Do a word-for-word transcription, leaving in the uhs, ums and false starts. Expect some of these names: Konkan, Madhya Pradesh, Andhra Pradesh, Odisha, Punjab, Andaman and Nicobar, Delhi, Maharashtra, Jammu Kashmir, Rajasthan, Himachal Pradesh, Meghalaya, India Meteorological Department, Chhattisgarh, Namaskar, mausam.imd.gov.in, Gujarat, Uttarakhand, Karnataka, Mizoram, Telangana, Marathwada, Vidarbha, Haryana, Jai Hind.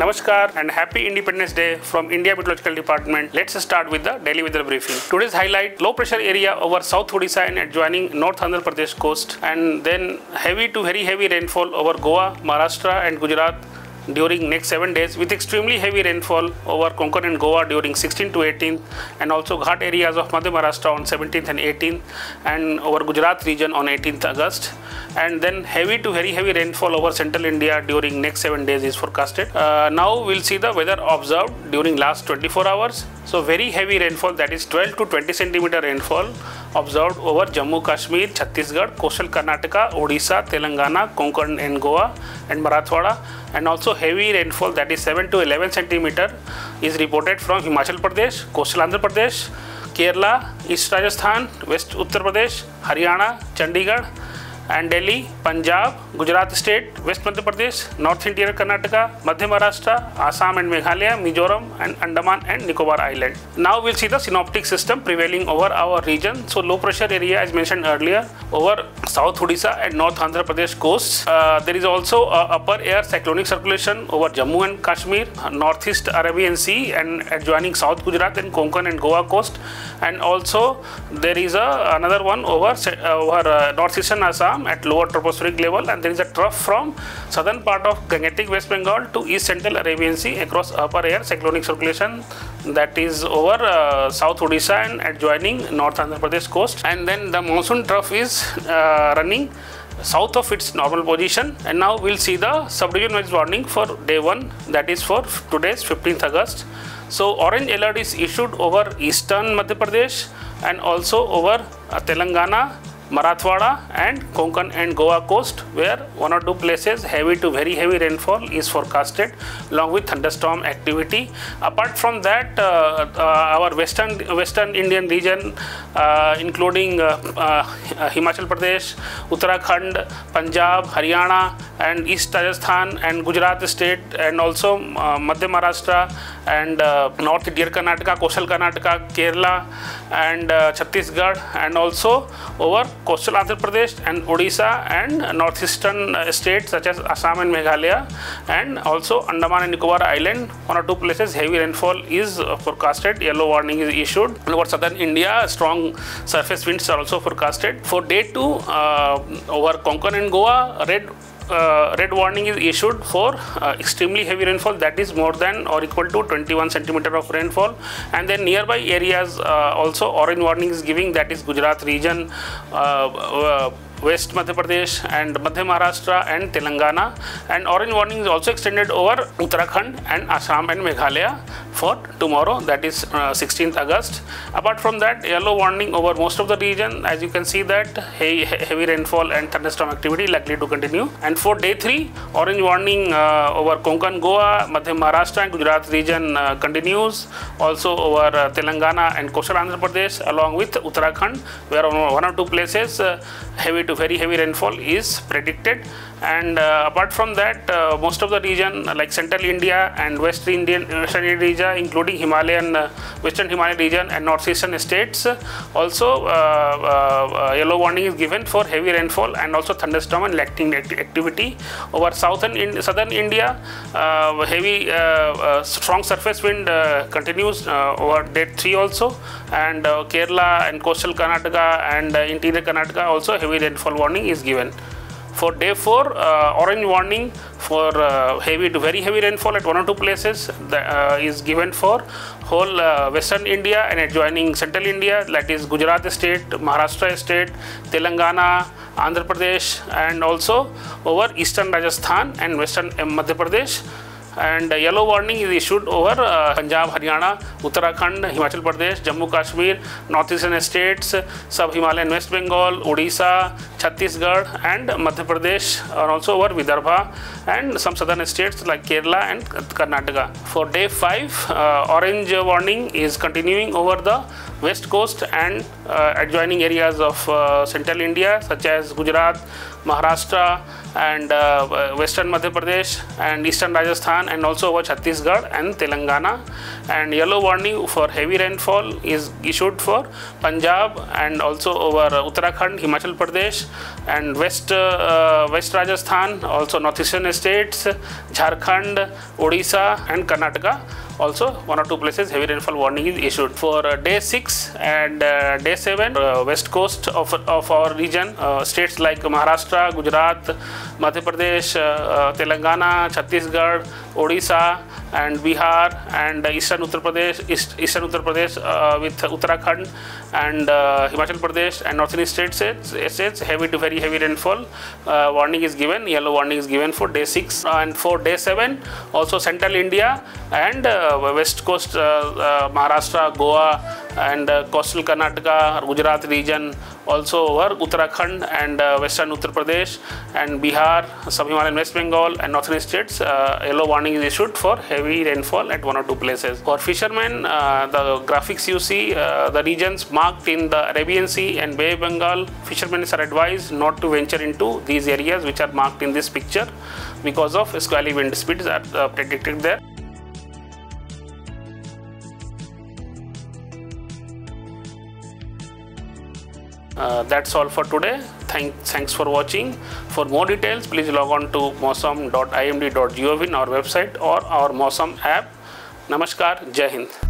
Namaskar and happy Independence Day from India Meteorological Department. Let's start with the daily weather briefing. Today's highlight: low pressure area over South Odisha and adjoining North Andhra Pradesh coast, and then heavy to very heavy rainfall over Goa, Maharashtra and Gujarat during next seven days, with extremely heavy rainfall over Konkan and Goa during sixteenth to eighteenth, and also Ghat areas of Madhya Maharashtra on seventeenth and eighteenth, and over Gujarat region on eighteenth August. And then heavy to very heavy rainfall over central India during next seven days is forecasted. Uh, now we'll see the weather observed during last twenty-four hours. So very heavy rainfall, that is twelve to twenty centimeter rainfall observed over Jammu Kashmir, Chhattisgarh, coastal Karnataka, Odisha, Telangana, Konkan and Goa and Marathwada, and also heavy rainfall, that is seven to eleven centimeter, is reported from Himachal Pradesh, coastal Andhra Pradesh, Kerala, East Rajasthan, West Uttar Pradesh, Haryana, Chandigarh and Delhi, Punjab, Gujarat state, West Madhya Pradesh, North Interior Karnataka, Madhya Maharashtra, Assam and Meghalaya, Mizoram and Andaman and Nicobar Island. Now we'll see the synoptic system prevailing over our region. So low pressure area, as mentioned earlier, over South Odisha and North Andhra Pradesh coasts. Uh, there is also a upper air cyclonic circulation over Jammu and Kashmir, Northeast Arabian Sea and adjoining South Gujarat and Konkan and Goa coast. And also there is a, another one over, over uh, Northeastern Assam at lower tropospheric level, and there is a trough from southern part of Gangetic West Bengal to east central Arabian Sea across upper air cyclonic circulation that is over uh, South Odisha and adjoining North Andhra Pradesh coast. And then the monsoon trough is uh, running south of its normal position. And now we'll see the subdivision wise warning for day one, that is for today's fifteenth August. So orange alert is issued over eastern Madhya Pradesh and also over uh, Telangana, Marathwada and Konkan and Goa coast, where one or two places heavy to very heavy rainfall is forecasted along with thunderstorm activity. Apart from that, uh, uh, our western western Indian region, uh, including uh, uh, Himachal Pradesh, Uttarakhand, Punjab, Haryana and East Rajasthan and Gujarat state, and also uh, Madhya Maharashtra and uh, North Interior Karnataka, coastal Karnataka, Kerala and uh, Chhattisgarh, and also over coastal Andhra Pradesh and Odisha and northeastern states such as Assam and Meghalaya, and also Andaman and Nicobar Island, one or two places heavy rainfall is forecasted. Yellow warning is issued. And over southern India, strong surface winds are also forecasted. For day two, uh, over Konkan and Goa, red Uh, red warning is issued for uh, extremely heavy rainfall, that is more than or equal to twenty-one centimeter of rainfall. And then nearby areas uh, also orange warning is giving, that is Gujarat region, uh, uh, West Madhya Pradesh and Madhya Maharashtra and Telangana, and orange warning is also extended over Uttarakhand and Assam and Meghalaya for tomorrow, that is uh, sixteenth August. Apart from that, yellow warning over most of the region. As you can see that he heavy rainfall and thunderstorm activity likely to continue. And for day three, orange warning uh, over Konkan, Goa, Madhya Maharashtra and Gujarat region uh, continues, also over uh, Telangana and coastal Andhra Pradesh along with Uttarakhand, where one or two places uh, heavy to very heavy rainfall is predicted. And uh, apart from that, uh, most of the region like central India and west Indian western Indian region, including Himalayan uh, western Himalayan region and northeastern states, also uh, uh, uh, yellow warning is given for heavy rainfall and also thunderstorm and lightning activity over southern in southern India. Uh, heavy uh, uh, strong surface wind uh, continues uh, over day three also, and uh, Kerala and coastal Karnataka and uh, interior Karnataka also heavy rainfall Rainfall warning is given. For day four, uh, orange warning for uh, heavy to very heavy rainfall at one or two places that, uh, is given for whole uh, western India and adjoining central India, that is Gujarat state, Maharashtra state, Telangana, Andhra Pradesh, and also over eastern Rajasthan and western Madhya Pradesh. And uh, yellow warning is issued over uh, Punjab, Haryana, Uttarakhand, Himachal Pradesh, Jammu Kashmir, northeastern states, sub-Himalayan West Bengal, Odisha, Chhattisgarh and Madhya Pradesh, and also over Vidarbha and some southern states like Kerala and Karnataka. For day five, uh, orange warning is continuing over the west coast and uh, adjoining areas of uh, central India such as Gujarat, Maharashtra and uh, western Madhya Pradesh and eastern Rajasthan, and also over Chhattisgarh and Telangana. And yellow warning for heavy rainfall is issued for Punjab and also over Uttarakhand, Himachal Pradesh and west uh, west Rajasthan, also northeastern states, Jharkhand, Odisha and Karnataka. Also one or two places heavy rainfall warning is issued. For uh, day six and uh, day seven, uh, west coast of, of our region, uh, states like Maharashtra, Gujarat, Madhya Pradesh, uh, uh, Telangana, Chhattisgarh, Odisha and Bihar and uh, eastern Uttar Pradesh, East, eastern Uttar Pradesh uh, with Uttarakhand and uh, Himachal Pradesh and northern states, states heavy to very heavy rainfall uh, warning is given, yellow warning is given for day six. And for day seven, also central India and uh, west coast, uh, uh, Maharashtra, Goa and uh, coastal Karnataka, Gujarat region, also over Uttarakhand and uh, western Uttar Pradesh and Bihar, Sub-Himalayan West Bengal and northern states, uh, yellow warning is issued for heavy rainfall at one or two places. For fishermen, uh, the graphics you see, uh, the regions marked in the Arabian Sea and Bay of Bengal, fishermen are advised not to venture into these areas which are marked in this picture because of squally wind speeds are uh, predicted there. Uh, that's all for today. Thank, thanks for watching. For more details, please log on to mausam dot I M D dot gov dot in, our website, or our Mausam app. Namaskar, Jai Hind.